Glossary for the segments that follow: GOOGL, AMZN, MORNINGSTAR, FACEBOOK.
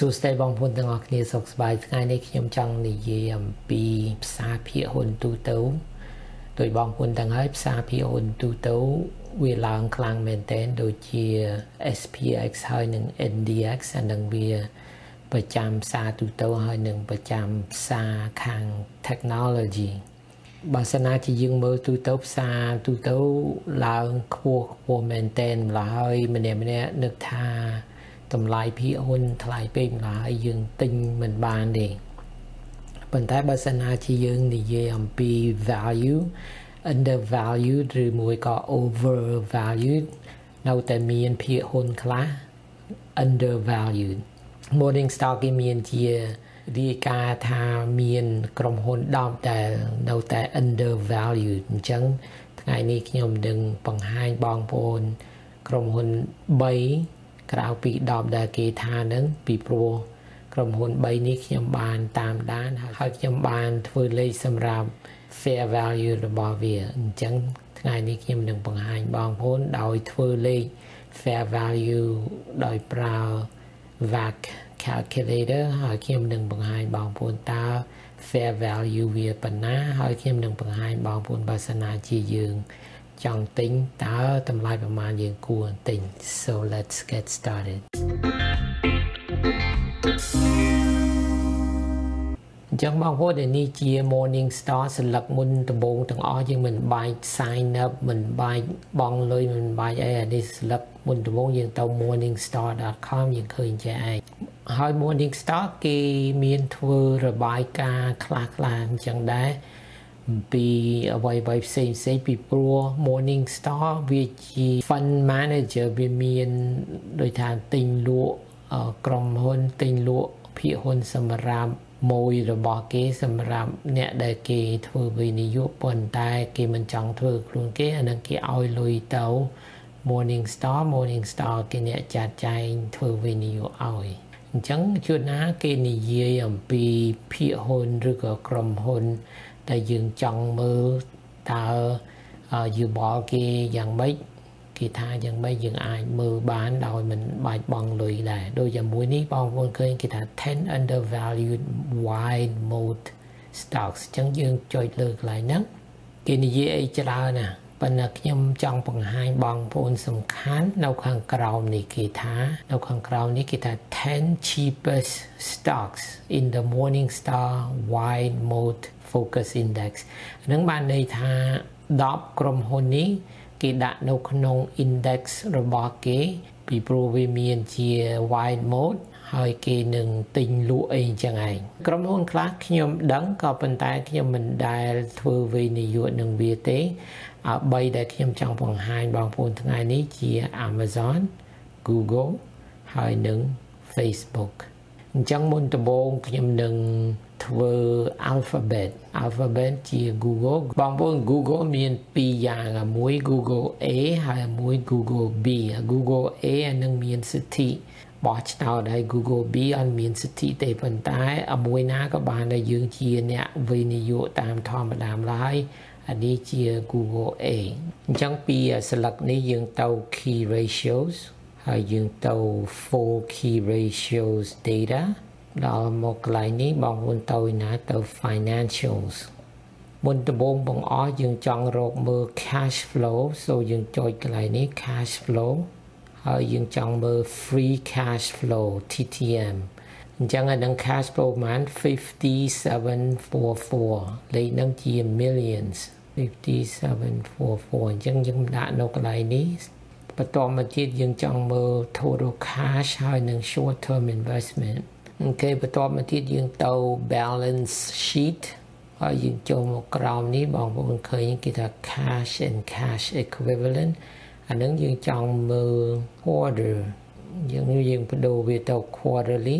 สุดใจบางคนต่างออกนี่สกสบายง่ายในขยมจังในเยี่ยมปีซาเพียหุนตูเต้าโดยบางคนต่างให้ซาเพียหุนตูเต้าเวลากลางเมนเทนโดยเชีย SPX ให้หนึ่ง NDX อันดังเบียประจำซาตูเต้าให้หนึ่งประจำซาคางเทคโนโลยีบาสนาที่ยืมมือตูเต้าซาตูเต้าลาวขั้วขั้วเมนเทนลายมันเนี่ยนึกท่าทำลายพี่อ้นทลายเป็นหลายยืนติงเหมือนบานเองปัญหาบาสนาที่ยืนในเยี่ยมปี value under value หรือมวยก็ over value เราแต่มีอันพี่อ้นคลา under value Morningstar ก็มีอันเทียดีกาทามีอันกรมหุ่นดาวแต่เราแต่ under value จังไงนี่ขยมดึงปังหายบองโพนกรมหุ่นใบกล่าวปีดอบดาเกธานั้นปีโปรกรมหุ่นใบนี้ขยมบานตามด้านหากขยมบานฟื้นเลยสำหรับ fair value ระบอบเวียจังไงนี้ขยมดึงปังหายบองโพนโดยฟื้นเลย fair value โดยเปล่าVAC calculator หอยเข็มหนึ่งบางหายบางพูนตา fair value เวียปัญหาหอยเข็มหนึ่งบางหายบางพูนบาสนาจียืงจังติ้งตาทำลายประมาณยืงกวนติ้ง so let's get started จังบางพูดในนี้เจีย Morningstar สลักมุนตะบงต่างอ้อยังเหมือนใบ sign up เหมือนใบบองเลยเหมือนใบไอ้นี่สลักมุนตะบงยังเตา morningstar.com ยังเคยใจไอ้หอย Morningstar กีมีนทัวระบายกาคลาคลามจังได้ปีเอาไว้ใบเซ็งปีปลัว Morningstar วีจีฟันแมเนเจอร์วีมีนโดยทางติงลัวกรมหุ่นติงลัวพี่หุ่นสมรามมวยระบอบเกสำหรับเนี่ยได้เกทัววินิยุปนตายเกมันจังทัวครูเกอันนั้นเกเอาลุยเตา Morningstar เกเนี่ยจัดใจทัววินิยุเอาจังชุดนะเกนิเยี่ยมปีพิหนหรือก็กรมหนแต่ยืนจังมือตาอยู่บ่อเกยังไม่กีทายังไม่ยืนอายมือบ้านเราเหมือนใบบองลุยได้โดยอย่างมวยนี้บองคนเคยกีทา ten undervalued wide mode stocks จังยืนจอยเลิกหลายนักเกนิเยี่ยจะลาน่ะปัญหาขยมจังปังหายบางพูนสำคัญเราข้างกราวนี่กีตาเราข้างกราวนี่กีตา 10 cheapest stocks in the Morningstar wide mode focus index นังบ้านในท่าดอบกรมหุ่นนี้กีดะนกนง index ระบอบเกปีโปรวิเมียนเจีย wide mode หอยเกหนึ่งติงลุเองจังไงกรมหุ่นคลาสขยมดังก็เป็นตายขยมมันได้ทัววินิยุหนึ่งเบียเต้ใบได้ขยมจังปังหายบางพูนทั้งไงนี้เจีย AMZN Google หอยหนึ่ง Facebook จังมุนตะบงขยมหนึ่งทัว Alphabet เจีย Google บางพูน Google มีปีอย่างมวย Google A หอยมวย Google B Google A อันหนึ่งมีสิทธิบอชเตาได้ Google B อันมีสิทธิเตะปันตายอมวยน้าก็บานได้ยืงเจียเนี่ยวินิยุตามทอมประดามร้ายอันนี้เจีย Google เองจังปีสลักนี้ยังเตา Key Ratios ยังเตา Four Key Ratios Data เราหมกหลายนี้บางคนเตาหนาเตา Financials บนตะบงบางอ้อยังจังโรคมือ Cash Flow โซยังจอยหลายนี้ Cash Flow ยังจังมือ Free Cash Flow TTMจังอันนั้น cash flow มัน 5744 เลยนั่งเจีย millions 5744 จังยังด่านกไหลนี้ประตอมาจิตยังจังมือ total cash ให้หนึ่ง short term investment โอเคประตอมาจิตยังเตา balance sheet ให้ยังโจมกราวนี้บอกว่ามันเคยยังกิจ cash and cash equivalent อันนั้นยังจังมือ quarter ยังประดูเวตา quarterly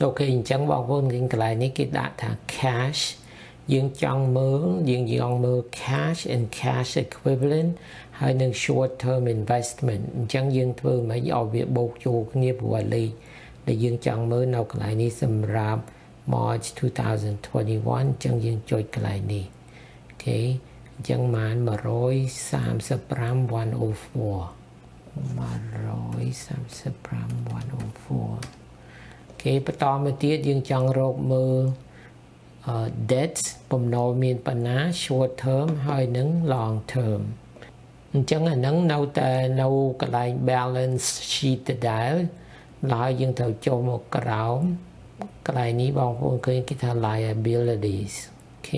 โอเคจังบอกว่ากินกลายนี้กิจละทาง cash ยืงจังมือยืงมือ cash and cash equivalent ให้หนึ่ง short term investment จังยืงเพื่อไม่เอาเบียบกจูเงียบวัยเลยแต่ยืงจังมือเอากลายนี้สำหรับ March 2021 จังยืงจอยกลายนี้โอเคจังหมาน133,104 เคปตอมเตียยังจังโรคมือdebts ผมโนมีปัญหา short term ให้หนึ่ง long term จังอันนั้นเราแต่เรากลาย balance sheet ได้เรายังเท่าโจมกระเอากลายนี้บางคนเคยคิดทำ liabilities โอเค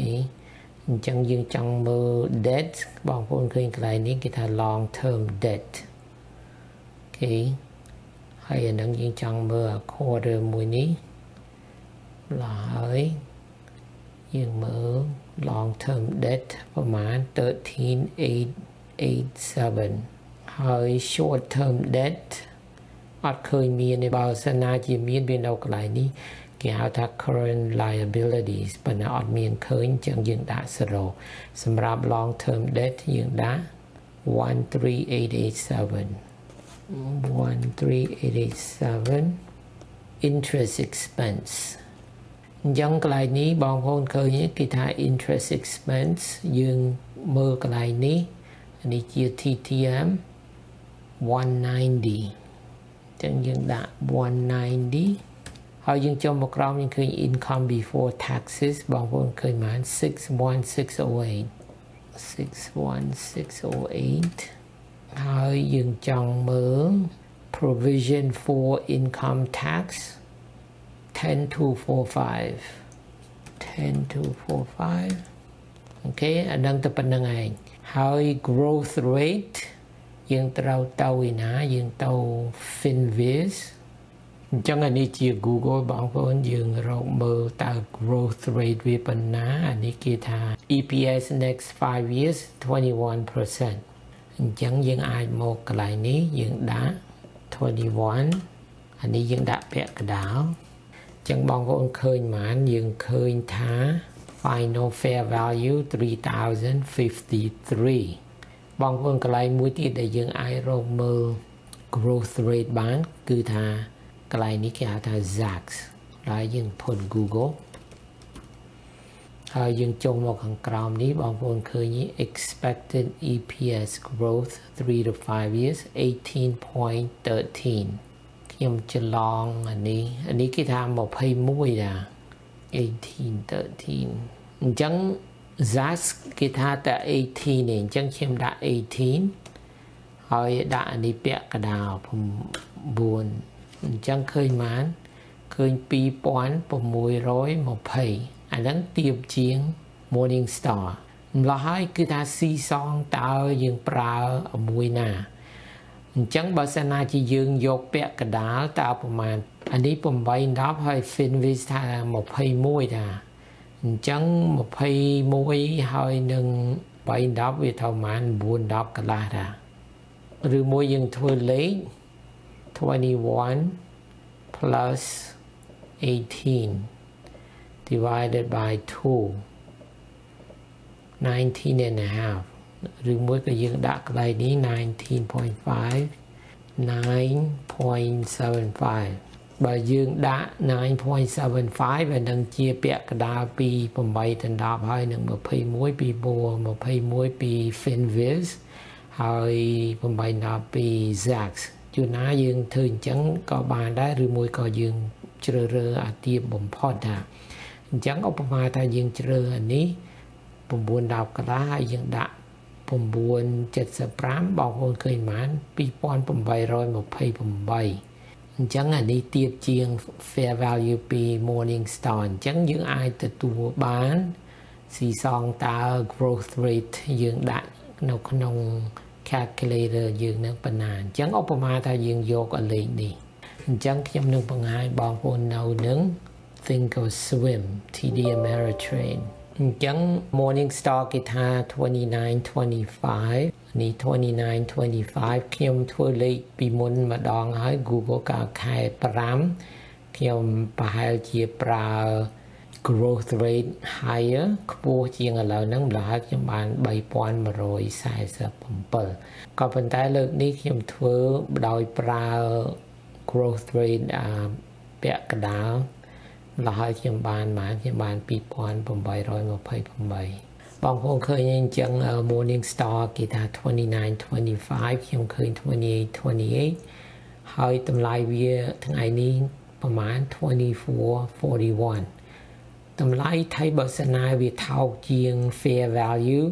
จังยังจังมือ debt บางคนเคยกลายนี้คิดทำ long term debt โอเคให้อันนั้นยังจังมือ quarter มวยนี้หลายยังเมื่อ long term debt ประมาณ 13,887 ให้ short term debt อาจเคยมีในบาสนาจีมีนเป็นเอาไกลนี้เกี่ยวกับ current liabilities ปัญหาอาจมีเคยจังยังได้สโลสำหรับ long term debt ยังได้ 13,887 interest expenseยังไกลนี้บางคนเคยกิจการ interest expense ยืงเมื่อไกลนี้อันนี้เจีย TTM 190จังยังได้190เขายังจมกราวยังเคย income before taxes บางคนเคยมา61608เขายังจังเมื่อ provision for income tax10 to 45 โอเคอันนั้นจะเป็นยังไง How growth rate ยังเราเต้าอีนะยังเต้า Finviz จังอันนี้จี Google บางคนยังเราเมื่อตา growth rate วิปันนะอันนี้กีตา EPS next 5 years 21% จังยังไอโมกลายนี้ยังได้21อันนี้ยังได้แปะกระดาษจังบางคนเคยหมานยังเคยท้า final fair value 3,053 บางคนกลายมุ้ยที่ได้ยังไอโรมือ growth rate บ้านคือท่ากลายนี้แก่ท่า Zax ลายยังผล Google ยังจงมาขังกราวนี้บางคนเคยนี้ expected EPS growth 3 to 5 years 18.13ยังจะลองอันนี้กี่ทางบอกให้มุ้ยนะ18-13จัง Zax กี่ทางแต่18เนี่ยจังเชื่อมได้18เอาได้อันนี้เปียกกระดาษผมบุญจังเคยมันเคยปีป้อนผมมวยร้อยมาให้อันนั้นเตรียมเชียง Morningstar เราให้กี่ทางซีซองตายังปลาเอามวยหน้าจังบาสนาจียืงยกเปียกกระดาษตาประมาณอันนี้ผมไว้นับให้ฟินวิสทาหมกให้มวยนะจังหมกให้มวยให้หนึ่งไว้นับวิธามันบุญนับกระดาษนะหรือมวยยังทัวเล็ก21 plus 18 divided by 2 19.5หรือมวยก็ยังดักไกลนี้ 19.5 9.75 บ่ยืงดัก 9.75 แบบดังเจียเปียกกระดาษปีผมใบตันดาบให้หนึ่งมาพายมวยปีบัวมาพายมวยปีฟินวิสให้ผมใบดาบปีแซกซ์จุดน้ายืงถึงจังก็บานได้หรือมวยก็ยืงเจริญอาเตียบผมพอดนะจังเอาประมาณแต่ยืงเจริญอันนี้ผมบวนดาบกระดาษยังดักผมบวน75บอกคนเคยหมานปีปอนผมใบร้อยหมดไพ่ผมใบจังอันนี้เตียบเจียง fair value ปี Morningstar จังยังอายแต่ตัวบ้านสีซองตา growth rate ยังได้นกนง calculator ยังนักปนานจังเอาประมาณถ้ายังโยกอะไรนี่จังจำนวนปังหายบอกคนเอาหนึ่ง think or swim TD Ameritradeจัง Morningstar กีตา 29.25 นี่ 29.25 เขียมทั่วเลยปีมุนมาดองให้ Google กาขายปรำเขียมปลาเจียปลา growth rate higher ขบวเจียงอะไรนั่งหลายจังบานใบปอนมาโรยสายสับผมเปิดก็เป็นแต่เลิกนี้เขียมทั่วดอยปลา growth rate เปียกระดาษเราให้เชียงบานหมาเชียงบานปีปอนผมใบร้อยมาไพ่ผมใบบางคนเคยยังจังMorningstar กีตา 29.25 เชียงเคย 28.28 ให้ตำลายเวียทั้งไอ้นี้ ประมาณ 24-41 ตำไรไทยบริษัทนายวิทาวเจียง fair value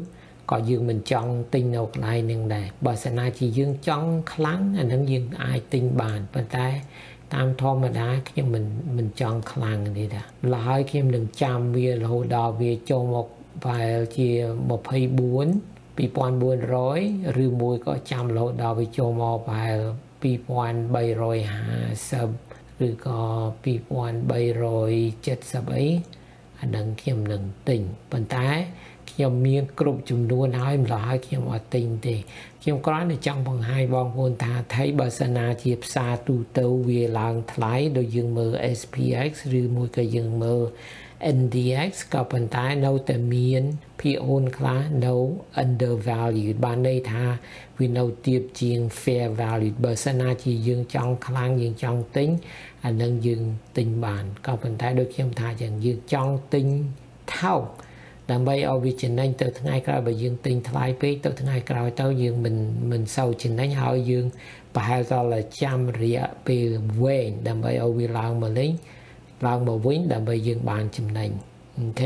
ก็ยืงมันจ้องติงเอาไกลหนึ่งได้บริษัทนายที่ยืงจ้องครั้งอันนั้นยืงอายติงบานปัจจัยตามทอมาได้ยังมันจ้องครั้งนี่ได้หลายเข้มหนึ่งจำเวียโหดาวเวียโจมออกไปเจียบพยบุญปีปอนบุญร้อยหรือมวยก็จำโหดาวเวียโจมออกไปปีปอนใบรอยหาสบหรือก็ปีปอนใบรอยเจ็ดสบไออันนั้นเข้มหนึ่งติงปัจจัยยังมีกลุ่มจุ่มดูน้อยหลายเขียนว่าติงเตะเขียนกร้อนในจังบางไฮบางคนตาไทยบาสนาเจียบซาตูเตอเวลางไทยโดยยืมมือ SPX หรือมวยก็ยืมมือ NDX กับปัญหาเนาแต่เมียนพี่โอนคลาเนา undervalue บ้านในทาวินเอาเตียบเจียง fair value บาสนาจียืมจังคลางยืมจังติงอันนั้นยืมติงบานกับปัญหาโดยเขียนทาอย่างยืมจังติงเท่าดังใบเอาวิจิตรนั่งเติร์ดง่ายกลายไปยืงติงทลายไปเติร์ดง่ายกลายเต้ายืงมันเศร้าจิตนั่งหายืงไปหาตอนละจำเรียไปเว้นดังใบเอาวิลางมาลิงลางมาวิ่งดังใบยืงบานจิตนั่งโอเค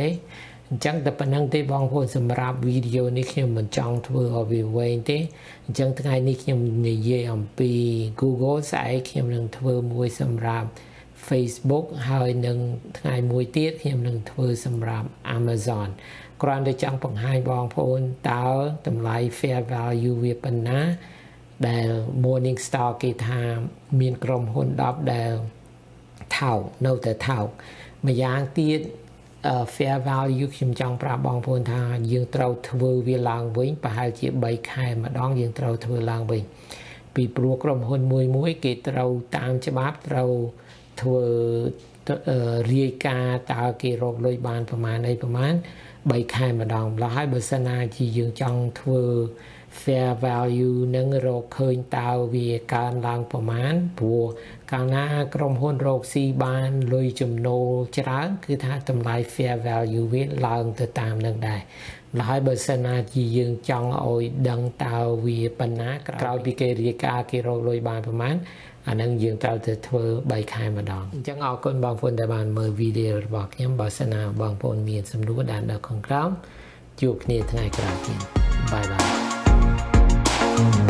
จังแต่ปนังที่บางคนสำหรับวิดีโอนี้คือมันจ้องทัวร์เอาไปเว้นที่จังง่ายนี่คือในเยี่ยมปี Google ใช้คือมันทัวร์มวยสำหรับFacebook หาหนึ่งไงมวยเตี้ยเทียมหนึ่งเธอสำหรับ Amazon กรอนได้จังปังไฮบองโพนเต้าตำไร Fair Value เวียปันนะเดล Morningstar กีทามีนกรมหุ่นดอบเดลเท่าเน่าแต่เท่ามาย่างเตี้ยFair Value คิมจังปราบองโพนทางยืงเต้าเธอเวียลางวิ่งไปหาเจี๊ยบใบไข่มาดองยืงเต้าเธอลางวิ่งปีปลัวกรมหุ่นมวยมวยกีเต้าตามฉบับเต้าเธอเรียกาตาเกโรกโดยบานประมาณในประมาณใบไข่มาดองเราให้บริษัทนายที่ยืงจังเธอ fair value นั่งโรกเคยตาเวียการลางประมาณผัวการหน้ากรมหุ้นโรกซีบานลอยจมโนจรังคือถ้าทำลาย fair value เวลางเธอตามนั่งได้เราให้บริษัทนายที่ยืงจังเอาดังตาเวียปัญหาเราปีเกเรียกาเกโรกโดยบานประมาณอันนั้นยืงเราจะเทอใบคายมาดองจังเอาคนบางคนแต่บานเมื่อวีดีโอบอกย้ำบอสนาบางคนมีสำรู้ด่านดอกของเราจุกนี่ทนายกราบกินบายบาย